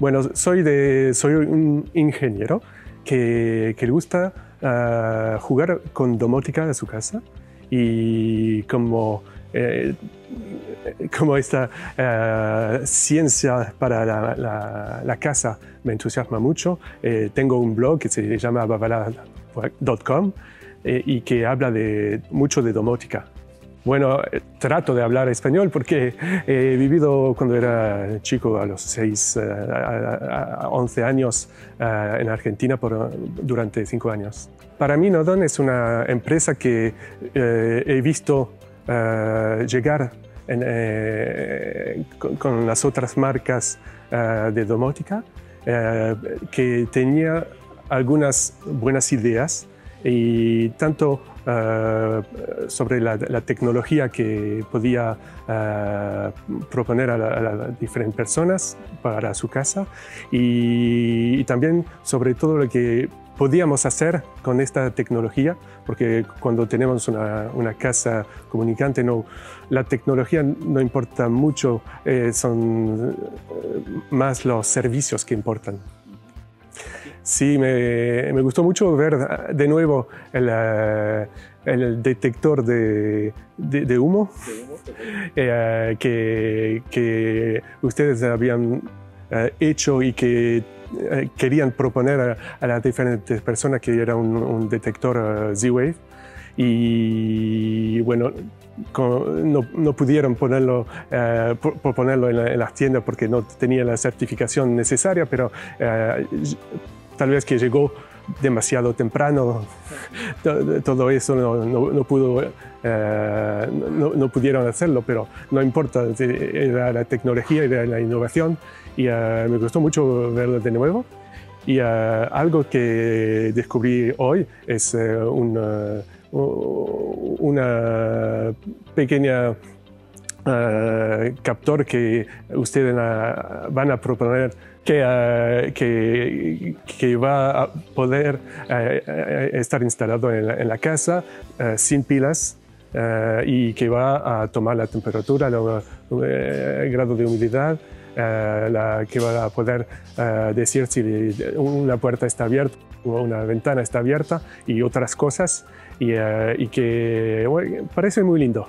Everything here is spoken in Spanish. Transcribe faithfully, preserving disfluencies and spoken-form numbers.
Bueno, soy, de, soy un ingeniero que, que le gusta uh, jugar con domótica de su casa y como, eh, como esta uh, ciencia para la, la, la casa me entusiasma mucho, eh, tengo un blog que se llama abavala punto com eh, y que habla de, mucho de domótica. Bueno, trato de hablar español porque he vivido cuando era chico, a los seis, once años, en Argentina por, durante cinco años. Para mí, NodOn es una empresa que eh, he visto eh, llegar en, eh, con, con las otras marcas eh, de domótica, eh, que tenía algunas buenas ideas y tanto Uh, sobre la, la tecnología que podía uh, proponer a, la, a las diferentes personas para su casa y, y también sobre todo lo que podíamos hacer con esta tecnología, porque cuando tenemos una, una casa comunicante, no, la tecnología no importa mucho, eh, son más los servicios que importan. Sí, me, me gustó mucho ver de nuevo el, el detector de, de, de humo, ¿De humo? Eh, que, que ustedes habían eh, hecho y que eh, querían proponer a, a las diferentes personas, que era un, un detector uh, Z-Wave. Y bueno, con, no, no pudieron ponerlo, eh, por, por ponerlo en, la, en las tiendas porque no tenía la certificación necesaria, pero eh, tal vez que llegó demasiado temprano, todo eso no, no, no, pudo, eh, no, no pudieron hacerlo, pero no importa, era la tecnología, era la innovación y eh, me gustó mucho verlo de nuevo. Y eh, algo que descubrí hoy es eh, un, uh, una pequeña Uh, captor que ustedes uh, van a proponer que, uh, que, que va a poder uh, estar instalado en la, en la casa uh, sin pilas uh, y que va a tomar la temperatura, el uh, grado de humedad, uh, la, que va a poder uh, decir si una puerta está abierta o una ventana está abierta y otras cosas y, uh, y que bueno, parece muy lindo.